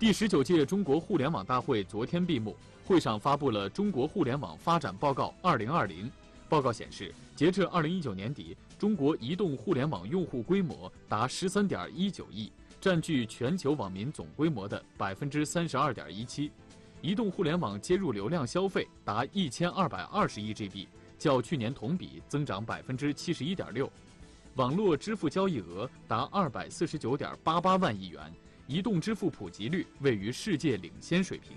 第19届中国互联网大会昨天闭幕，会上发布了《中国互联网发展报告2020》。报告显示，截至2019年底，中国移动互联网用户规模达13.19亿，占据全球网民总规模的32.17%。移动互联网接入流量消费达1220亿 GB， 较去年同比增长71.6%。网络支付交易额达249.88万亿元。移动支付普及率位于世界领先水平。